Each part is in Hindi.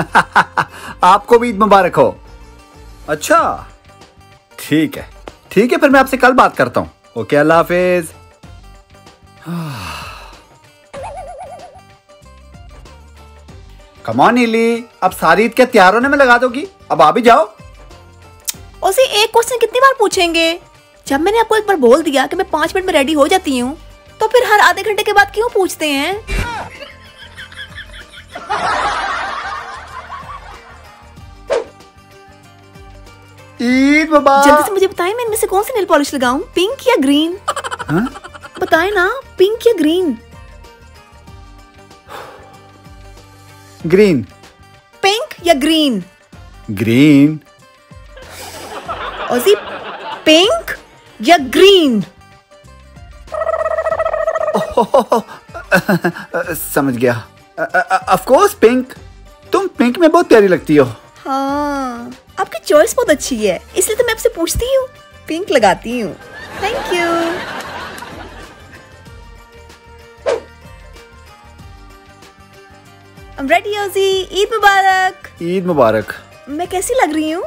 आपको भी ईद मुबारक हो। अच्छा ठीक है, ठीक है, फिर मैं आपसे कल बात करता हूँ। Okay, Allah Hafiz. Come on नीली, अब सारी ईद के त्योहारों ने मैं लगा दोगी, अब आ भी जाओ। उसे एक क्वेश्चन कितनी बार पूछेंगे? जब मैंने आपको एक बार बोल दिया कि मैं 5 मिनट में रेडी हो जाती हूँ, तो फिर हर आधे घंटे के बाद क्यों पूछते हैं? ईद मुबारक। जल्दी से मुझे बताएं, मैं इनमें से कौन सी नेल पॉलिश लगाऊं, पिंक या ग्रीन? बताएं ना, पिंक या ग्रीन? ग्रीन। पिंक या ग्रीन? ग्रीन। ओजी, पिंक या ग्रीन? समझ गया, ऑफ कोर्स पिंक। तुम पिंक में बहुत प्यारी लगती हो। हाँ, आपकी चॉइस बहुत अच्छी है, इसलिए तो मैं आपसे पूछती हूँ, पिंक लगाती हूँ। Thank you. I am ready ओजी, ईद मुबारक। ईद मुबारक। मैं कैसी लग रही हूँ?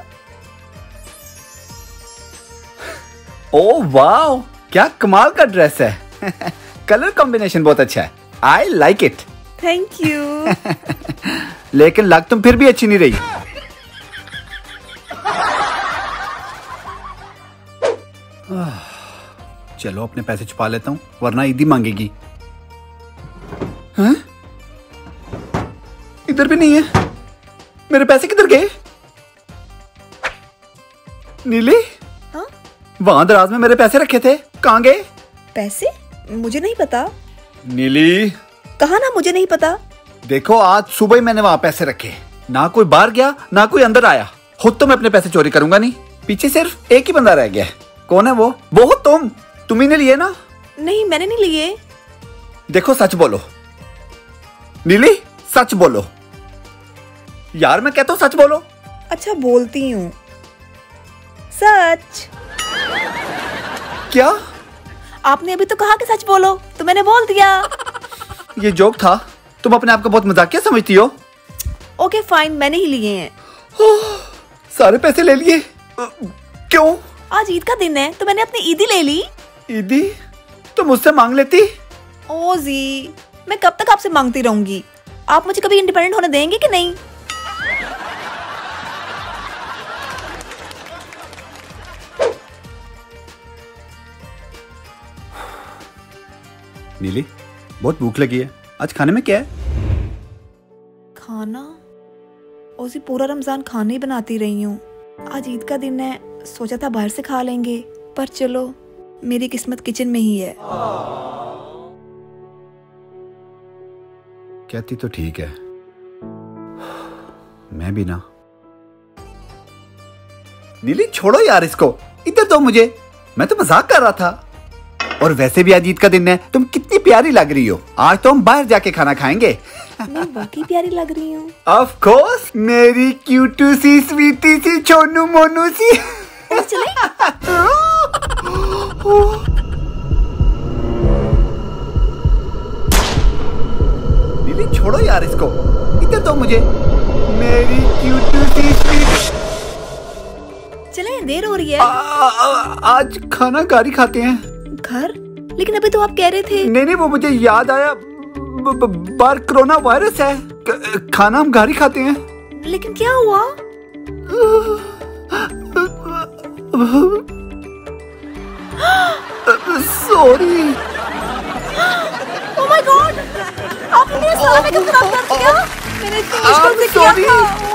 ओह वाओ, क्या कमाल का ड्रेस है। कलर कॉम्बिनेशन बहुत अच्छा है, I like it. Thank you. लेकिन लग तुम फिर भी अच्छी नहीं रही। चलो अपने पैसे छुपा लेता हूँ, वरना ईदी मांगेगी। हाँ? इधर भी नहीं है, मेरे पैसे किधर गए? नीली, हाँ? वहां दराज में मेरे पैसे रखे थे, कहाँ गए? पैसे मुझे नहीं पता। नीली, कहा ना मुझे नहीं पता। देखो, आज सुबह ही मैंने वहाँ पैसे रखे, ना कोई बाहर गया ना कोई अंदर आया। खुद तो मैं अपने पैसे चोरी करूंगा नहीं, पीछे सिर्फ एक ही बंदा रह गया है। कौन है वो हो तुम ही ने लिए ना? नहीं, मैंने नहीं लिए। देखो, सच बोलो नीली, सच बोलो यार, मैं कहता हूँ सच बोलो। अच्छा बोलती हूँ, सच। क्या आपने अभी तो कहा कि सच बोलो, तो मैंने बोल दिया। ये जोक था, तुम अपने आप को बहुत मजाकिया समझती हो। ओके फाइन, मैंने ही लिए हैं। सारे पैसे ले लिए क्यों? आज ईद का दिन है, तो मैंने अपनी ईदी ले ली। ईदी तुम मुझसे मांग लेती? ओ जी, मैं कब तक आपसे मांगती रहूंगी? आप मुझे कभी इंडिपेंडेंट होने देंगे कि नहीं? नीली, बहुत भूख लगी है, आज खाने में क्या है? खाना? उसी पूरा रमजान खाने ही बनाती रही हूँ। आज ईद का दिन है, सोचा था बाहर से खा लेंगे, पर चलो मेरी किस्मत किचन में ही है। कहती तो ठीक है, मैं भी ना। नीली छोड़ो यार इसको, इधर दो मुझे, मैं तो मजाक कर रहा था। और वैसे भी आज ईद का दिन है, तुम कितनी प्यारी लग रही हो, आज तो हम बाहर जाके खाना खाएंगे। मैं वाकई प्यारी लग रही हूँ। ऑफ कोर्स, मेरी क्यूटू सी, स्वीटी सी, छोनू मोनू सी। नीली छोड़ो यार इसको, इधर दो मुझे, मेरी क्यूटू सी स्वीटी। चले, देर हो रही है। आज खाना घर ही खाते हैं। घर? लेकिन अभी तो आप कह रहे थे। नहीं, वो मुझे याद आया, बार कोरोना वायरस है, खाना हम घर ही खाते हैं। लेकिन क्या हुआ? सॉरी। ओह माय गॉड, आपने मेरा सारा मेकअप खराब कर दिया। मैंने इतनी मुश्किल से किया था।